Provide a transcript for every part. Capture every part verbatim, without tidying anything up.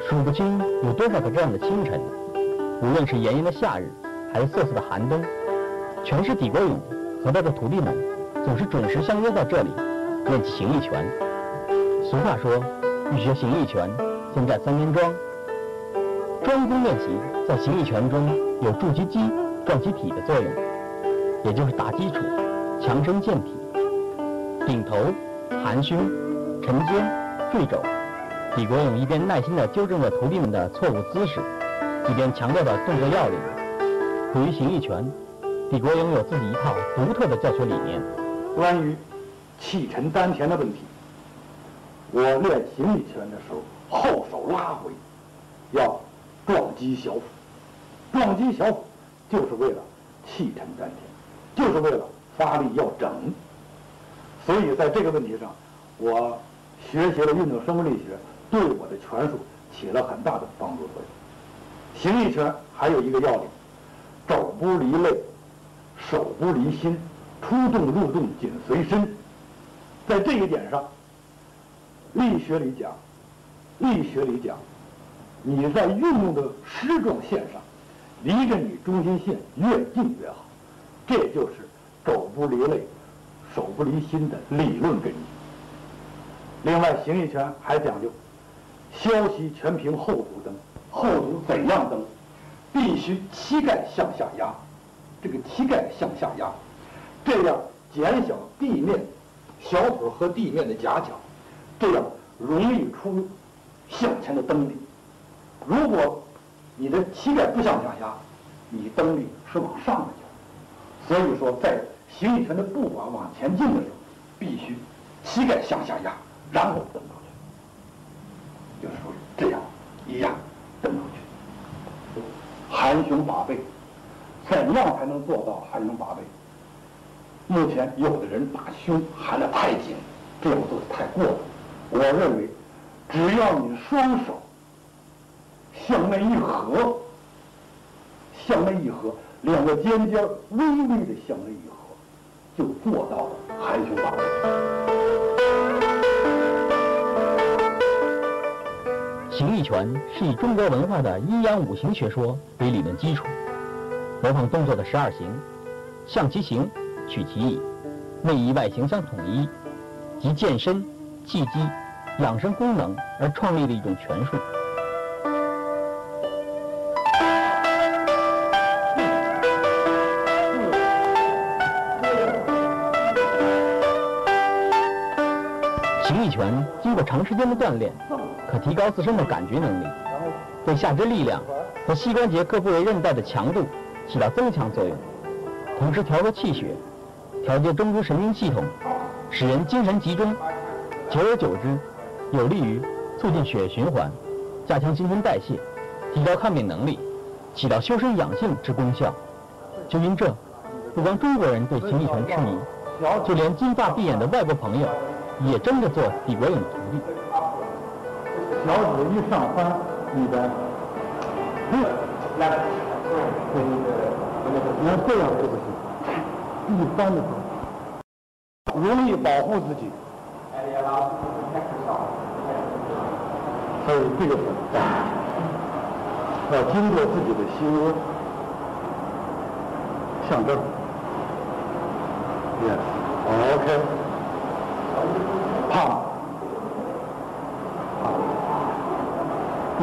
数不清有多少个这样的清晨，无论是炎炎的夏日，还是瑟瑟的寒冬，全市底锅勇和他的徒弟们总是准时相约到这里练起形意拳。俗话说，欲学形意拳，先占三天桩。桩功练习在形意拳中有筑基基、壮其体的作用，也就是打基础、强身健体。顶头、含胸、沉肩、坠肘。 李国勇一边耐心地纠正着徒弟们的错误姿势，一边强调着动作要领。对于形意拳，李国勇有自己一套独特的教学理念。关于气沉丹田的问题，我练形意拳的时候，后手拉回，要撞击小腹。撞击小腹就是为了气沉丹田，就是为了发力要整。所以在这个问题上，我学习了运动生物力学。 对我的拳术起了很大的帮助作用。形意拳还有一个要领：肘不离肋，手不离心，出动入动紧随身。在这一点上，力学里讲，力学里讲，你在运动的矢状线上，离着你中心线越近越好。这就是肘不离肋，手不离心的理论根基。另外，形意拳还讲究。 消息全凭后足蹬，后足怎样蹬？必须膝盖向下压，这个膝盖向下压，这样减小地面小腿和地面的夹角，这样容易出向前的蹬力。如果你的膝盖不向下压，你蹬力是往上的劲。所以说，在形意拳的步伐往前进的时候，必须膝盖向下压，然后蹬出去。 就是说这样一样蹬出去，含胸拔背，怎样才能做到含胸拔背？目前有的人把胸含得太紧，这样做的太过了。我认为，只要你双手向内一合，向内一合，两个尖尖微微的向内一合，就做到了含胸拔背。 形意拳是以中国文化的阴阳五行学说为理论基础，模仿动作的十二形，象其形，取其意，内意外形相统一，集健身、气机、养生功能而创立的一种拳术。形意拳经过长时间的锻炼。 可提高自身的感觉能力，对下肢力量和膝关节各部位韧带的强度起到增强作用，同时调和气血，调节中枢神经系统，使人精神集中。久而久之，有利于促进血液循环，加强新陈代谢，提高抗病能力，起到修身养性之功效。就因这，不光中国人对形意拳痴迷，就连金发碧眼的外国朋友也争着做李国勇徒弟。 小指一上翻，你的，嗯，来，对对对，你要这样就不行，一翻的时候，容易保护自己。所以这个要经过自己的心窝向正 ，yes，OK， 胖。 对，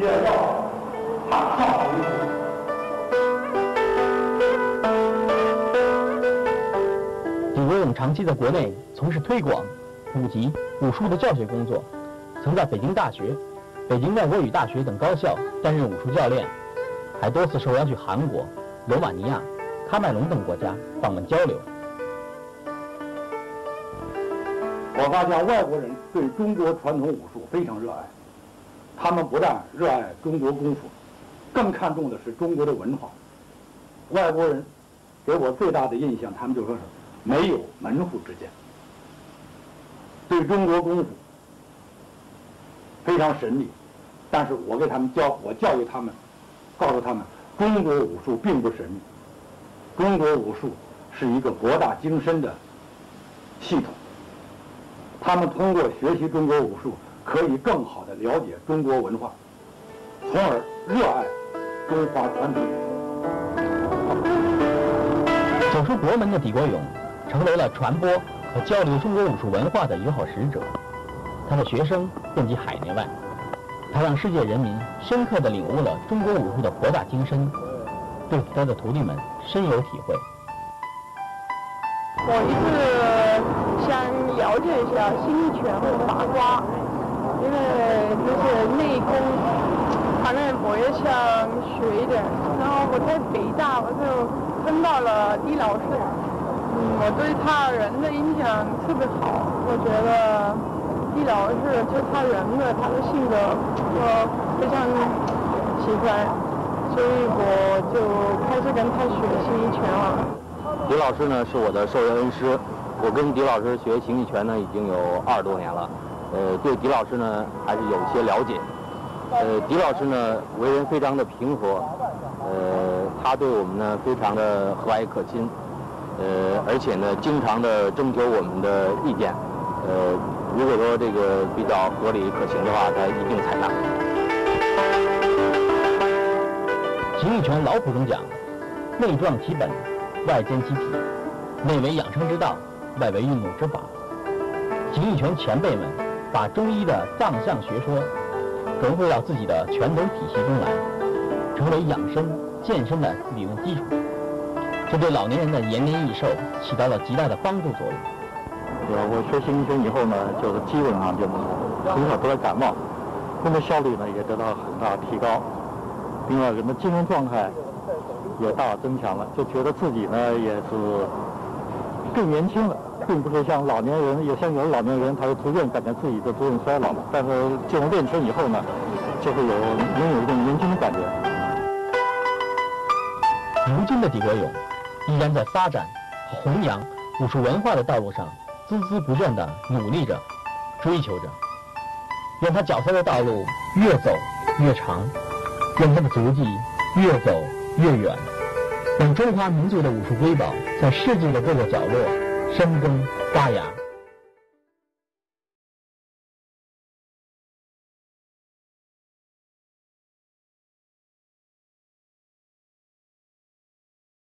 也要马上回复。李国勇长期在国内从事推广古籍、古书的教学工作，曾在北京大学、北京外国语大学等高校担任武术教练，还多次受邀去韩国、罗马尼亚、喀麦隆等国家访问交流。我发现外国人对中国传统武术非常热爱，他们不但热爱中国功夫，更看重的是中国的文化。外国人给我最大的印象，他们就说是没有门户之见。 对中国功夫非常神秘，但是我给他们教，我教育他们，告诉他们，中国武术并不神秘，中国武术是一个博大精深的系统。他们通过学习中国武术，可以更好地了解中国文化，从而热爱中华传统武术。走出国门的李国勇，成为了传播 和交流中国武术文化的友好使者，他的学生遍及海内外，他让世界人民深刻地领悟了中国武术的博大精深，对他的徒弟们深有体会。我是想了解一下新拳和八卦，因为就是内功，反正我也想学一点。然后我在北大，我就碰到了李老师。 我对他人的印象特别好，我觉得李老师就他人的他的性格我非常喜欢，所以我就开始跟他学形意拳了。李老师呢是我的授人恩师，我跟李老师学形意拳呢已经有二十多年了，呃，对李老师呢还是有些了解。呃，李老师呢为人非常的平和，呃，他对我们呢非常的和蔼可亲。 呃，而且呢，经常的征求我们的意见，呃，如果说这个比较合理可行的话，他一定采纳。形意拳老祖宗讲，内壮其本，外坚其体，内为养生之道，外为运动之法。形意拳前辈们把中医的藏象学说融汇到自己的拳头体系中来，成为养生健身的理论基础。 这对老年人的延年益寿起到了极大的帮助作用。我学形意拳以后呢，就是基本上就很少得感冒，工作效率呢也得到很大提高，另外人的精神状态也大大增强了，就觉得自己呢也是更年轻了，并不是像老年人，也像有的老年人他就逐渐感觉自己就逐渐衰老了，但是进入练拳以后呢，就会有拥有一种年轻的感觉。如今的李国勇 依然在发展和弘扬武术文化的道路上孜孜不倦地努力着、追求着。愿他脚下的道路越走越长，愿他的足迹越走越远，让中华民族的武术瑰宝在世界的各个角落生根发芽。